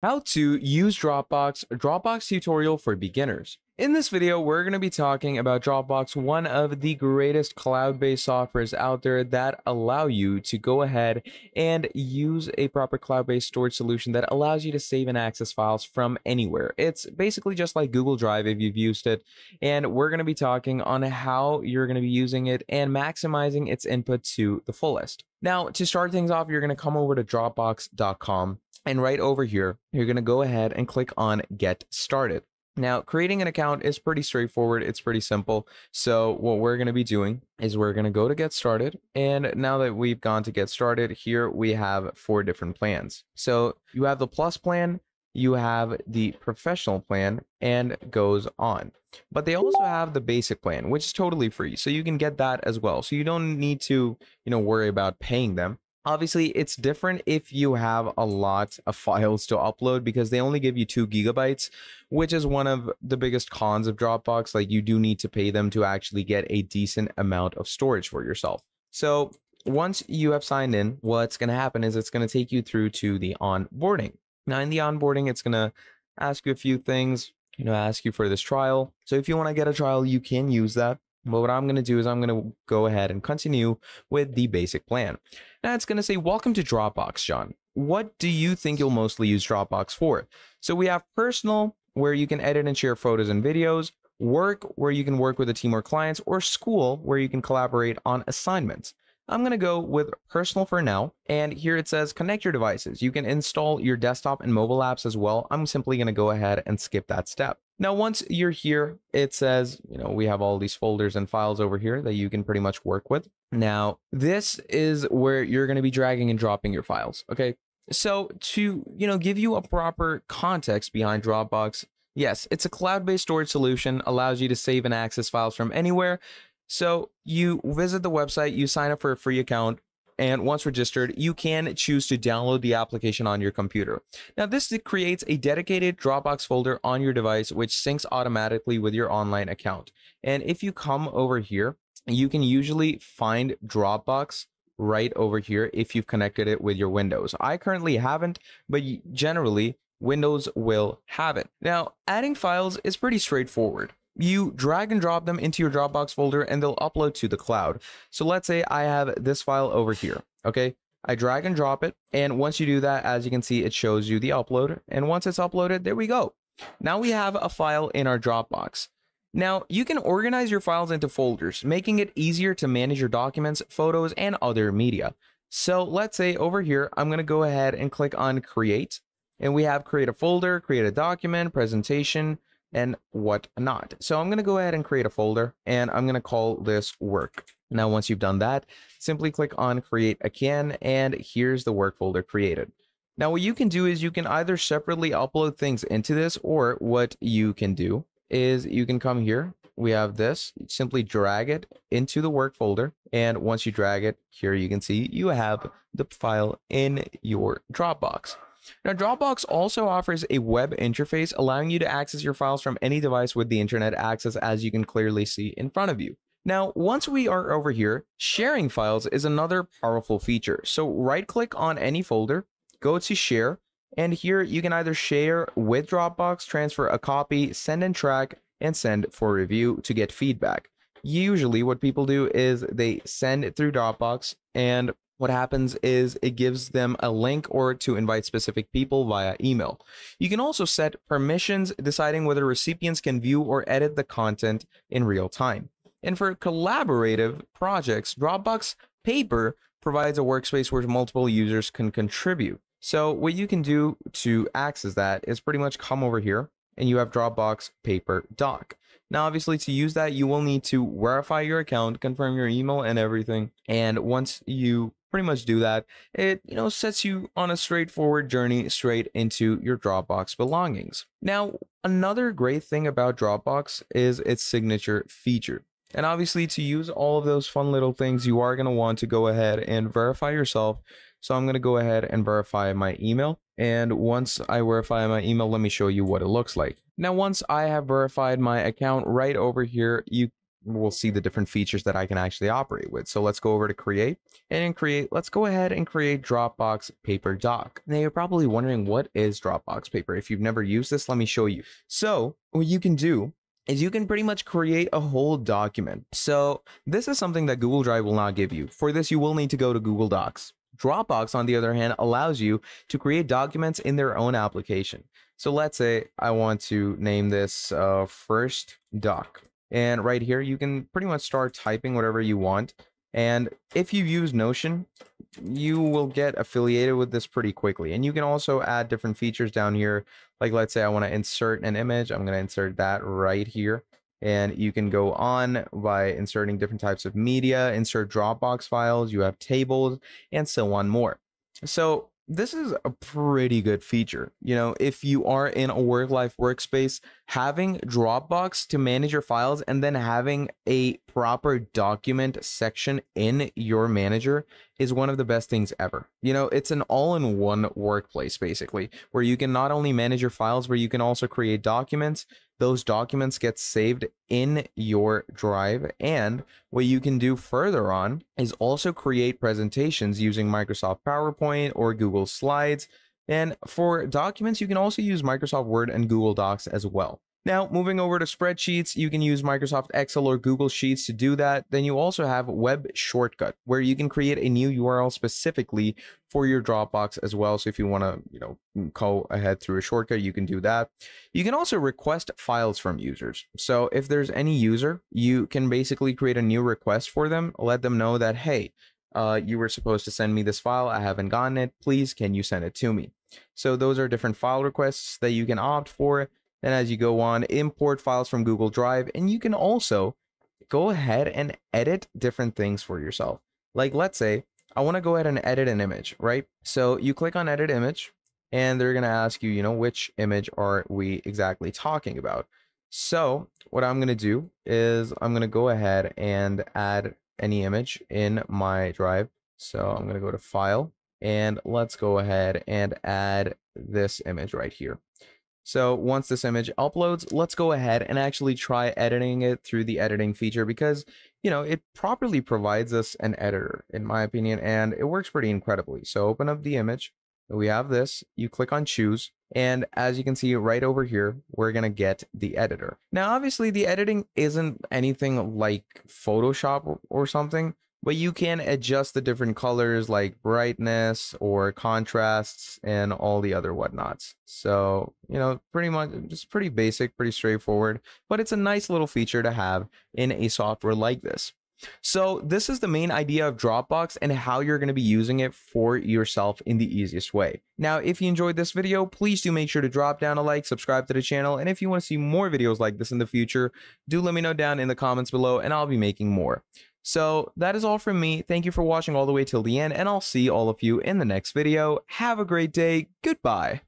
How to use Dropbox, a Dropbox tutorial for beginners. In this video, we're going to be talking about Dropbox, one of the greatest cloud-based softwares out there that allow you to go ahead and use a proper cloud-based storage solution that allows you to save and access files from anywhere. It's basically just like Google Drive if you've used it, and we're going to be talking on how you're going to be using it and maximizing its input to the fullest. Now, to start things off, you're going to come over to dropbox.com. And right over here, you're going to go ahead and click on Get Started. Now, creating an account is pretty straightforward. It's pretty simple. So what we're going to be doing is we're going to go to Get Started. And now that we've gone to Get Started, here we have 4 different plans. So you have the Plus plan, you have the Professional plan, and goes on. But they also have the Basic plan, which is totally free. So you can get that as well. So you don't need to, worry about paying them. Obviously, it's different if you have a lot of files to upload because they only give you 2 gigabytes, which is one of the biggest cons of Dropbox. Like, you do need to pay them to actually get a decent amount of storage for yourself. So once you have signed in, what's going to happen is it's going to take you through to the onboarding. Now, in the onboarding, it's going to ask you a few things, ask you for this trial. So if you want to get a trial, you can use that. But what I'm going to do is I'm going to go ahead and continue with the Basic plan. Now it's going to say, welcome to Dropbox, John. What do you think you'll mostly use Dropbox for? So we have Personal, where you can edit and share photos and videos. Work, where you can work with a team or clients. Or School, where you can collaborate on assignments. I'm going to go with Personal for now. And here it says, connect your devices. You can install your desktop and mobile apps as well. I'm simply going to go ahead and skip that step. Now, once you're here, it says, we have all these folders and files over here that you can pretty much work with. Now, this is where you're going to be dragging and dropping your files. Okay. So to, give you a proper context behind Dropbox. Yes, it's a cloud-based storage solution, allows you to save and access files from anywhere. So you visit the website, you sign up for a free account. And once registered, you can choose to download the application on your computer. Now, this creates a dedicated Dropbox folder on your device, which syncs automatically with your online account. And if you come over here, you can usually find Dropbox right over here if you've connected it with your Windows. I currently haven't, but generally Windows will have it. Now, adding files is pretty straightforward. You drag and drop them into your Dropbox folder and they'll upload to the cloud. So let's say I have this file over here. Okay, I drag and drop it. And once you do that, as you can see, it shows you the upload. And once it's uploaded, there we go. Now we have a file in our Dropbox. Now you can organize your files into folders, making it easier to manage your documents, photos, and other media. So let's say over here, I'm going to go ahead and click on Create. And we have Create a Folder, Create a Document, Presentation, and whatnot. So I'm going to go ahead and create a folder and I'm going to call this Work. Now, once you've done that, simply click on Create again. And here's the Work folder created. Now, what you can do is you can either separately upload things into this, or what you can do is you can come here. We have this, simply drag it into the Work folder. And once you drag it here, you can see you have the file in your Dropbox. Now, Dropbox also offers a web interface allowing you to access your files from any device with the internet access, as you can clearly see in front of you. Now, once we are over here, sharing files is another powerful feature. So right click on any folder, go to Share, and here you can either share with Dropbox, transfer a copy, send and track, and send for review to get feedback. Usually what people do is they send it through Dropbox, and what happens is it gives them a link or to invite specific people via email. You can also set permissions, deciding whether recipients can view or edit the content in real time. And for collaborative projects, Dropbox Paper provides a workspace where multiple users can contribute. So what you can do to access that is pretty much come over here and you have Dropbox Paper Doc. Now, obviously, to use that, you will need to verify your account, confirm your email and everything. And once you pretty much do that, it sets you on a straightforward journey straight into your Dropbox belongings. Now, another great thing about Dropbox is its signature feature. And obviously, to use all of those fun little things, you are going to want to go ahead and verify yourself. So I'm going to go ahead and verify my email. And once I verify my email, let me show you what it looks like. Now, once I have verified my account right over here, you we'll see the different features that I can actually operate with. So let's go over to create, and in create, let's go ahead and create Dropbox Paper Doc. Now you're probably wondering, what is Dropbox Paper? If you've never used this, let me show you. So what you can do is you can pretty much create a whole document. So this is something that Google Drive will not give you. For this, you will need to go to Google Docs. Dropbox, on the other hand, allows you to create documents in their own application. So let's say I want to name this first doc. And right here, you can pretty much start typing whatever you want. And if you use Notion, you will get affiliated with this pretty quickly. And you can also add different features down here. Like, let's say I want to insert an image. I'm going to insert that right here. And you can go on by inserting different types of media, insert Dropbox files, you have tables, and so on more. So this is a pretty good feature. You know, if you are in a work-life workspace, having Dropbox to manage your files and then having a proper document section in your manager is one of the best things ever. You know, it's an all-in-one workplace, basically, where you can not only manage your files, where you can also create documents. Those documents get saved in your drive. And what you can do further on is also create presentations using Microsoft PowerPoint or Google Slides. And for documents, you can also use Microsoft Word and Google Docs as well. Now, moving over to spreadsheets, you can use Microsoft Excel or Google Sheets to do that. Then you also have Web Shortcut, where you can create a new URL specifically for your Dropbox as well. So if you want to, you know, go ahead through a shortcut, you can do that. You can also request files from users. So if there's any user, you can basically create a new request for them, let them know that, hey, you were supposed to send me this file. I haven't gotten it. Please, can you send it to me? So those are different file requests that you can opt for. Then as you go on, import files from Google Drive, and you can also go ahead and edit different things for yourself. Like, let's say I want to go ahead and edit an image, right? So you click on edit image, and they're going to ask you, you know, which image are we exactly talking about? So what I'm going to do is I'm going to go ahead and add any image in my drive. So I'm going to go to file, and let's go ahead and add this image right here. So once this image uploads, let's go ahead and actually try editing it through the editing feature, because, you know, it properly provides us an editor, in my opinion, and it works pretty incredibly. So open up the image. We have this. You click on choose. And as you can see right over here, we're going to get the editor. Now, obviously, the editing isn't anything like Photoshop or something, but you can adjust the different colors like brightness or contrasts and all the other whatnots. So, you know, pretty much just pretty basic, pretty straightforward, but it's a nice little feature to have in a software like this. So this is the main idea of Dropbox and how you're going to be using it for yourself in the easiest way. Now, if you enjoyed this video, please do make sure to drop down a like, subscribe to the channel. And if you want to see more videos like this in the future, do let me know down in the comments below, and I'll be making more. So that is all from me. Thank you for watching all the way till the end, and I'll see all of you in the next video. Have a great day. Goodbye.